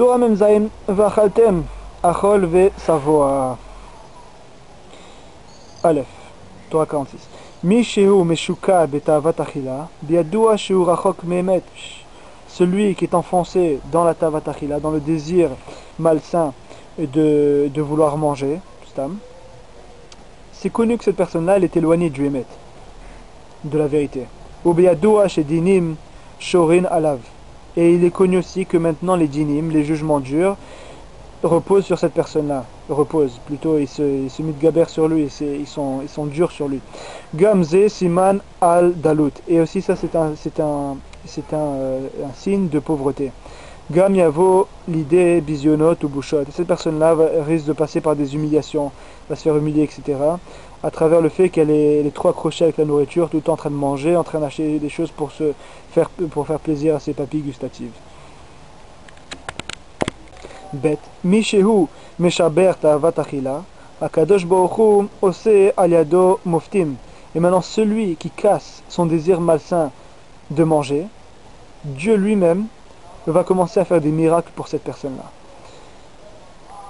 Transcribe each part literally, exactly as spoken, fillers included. Torah Memzaim Vachaltem Achol ve Savoa. Aleph. Torah quarante-six. Mishehu Meshuka betavat achila, biadoua shehu rachok mehemet. Celui qui est enfoncé dans la tavat achila, dans le désir malsain de, de vouloir manger, stam, c'est connu que cette personne-là, elle est éloignée du Hémet, de la vérité. Ou biadoua she dinim shorin alav. Et il est connu aussi que maintenant les dinim, les jugements durs, reposent sur cette personne-là. Reposent, plutôt, ils se, ils se mitgaber sur lui, ils, ils, sont, ils sont durs sur lui. Gamze siman al dalut. Et aussi ça, c'est un, c'est un, c'est un, euh, un signe de pauvreté. Gam yavo l'idée bisionot ou bouchot. Cette personne-là risque de passer par des humiliations, va se faire humilier, et cetera. À travers le fait qu'elle est, est trop accrochée avec la nourriture, tout le temps en train de manger, en train d'acheter des choses pour, se faire, pour faire plaisir à ses papilles gustatives. Bête. Mishehu meshaber ta'avat achila, akadosh baruchu ose aliado moftim. Et maintenant, celui qui casse son désir malsain de manger, Dieu lui-même va commencer à faire des miracles pour cette personne-là.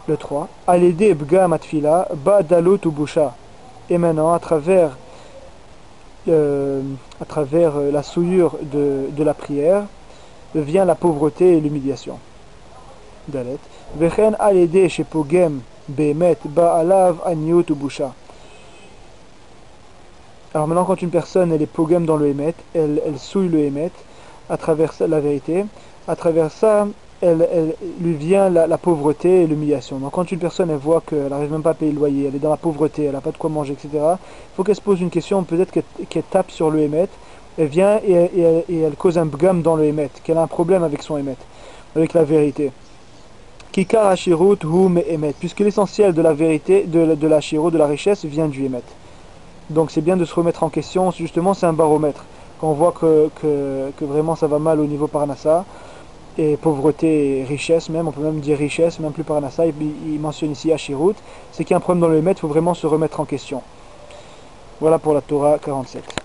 Le trois. Alede bga matfila, ba dalot ou boucha. Et maintenant, à travers, euh, à travers la souillure de, de la prière, vient la pauvreté et l'humiliation. Dalet. Vechen alede shepogem behemet ba'alav aniut ou boucha. Alors maintenant, quand une personne elle est pogem dans le hémet, elle, elle souille le hémet à travers la vérité, à travers ça, Elle, elle, lui vient la, la pauvreté et l'humiliation. Donc quand une personne elle voit qu'elle n'arrive même pas à payer le loyer, elle est dans la pauvreté, elle n'a pas de quoi manger, et cetera. Il faut qu'elle se pose une question, peut-être qu'elle qu'elle tape sur le hémet, elle vient et, et, elle, et elle cause un bgam dans le hémet, qu'elle a un problème avec son hémet, avec la vérité. Kikar hashirut hu mehemet, puisque l'essentiel de la vérité, de, de la shirut, de la richesse, vient du hémet. Donc c'est bien de se remettre en question, justement c'est un baromètre. Quand on voit que, que, que vraiment ça va mal au niveau parnassa, et pauvreté et richesse même, on peut même dire richesse, même plus par Nassa, il, il mentionne ici Hashirut, c'est qu'il y a un problème dans le Hémet, il faut vraiment se remettre en question. Voilà pour la Torah quarante-sept.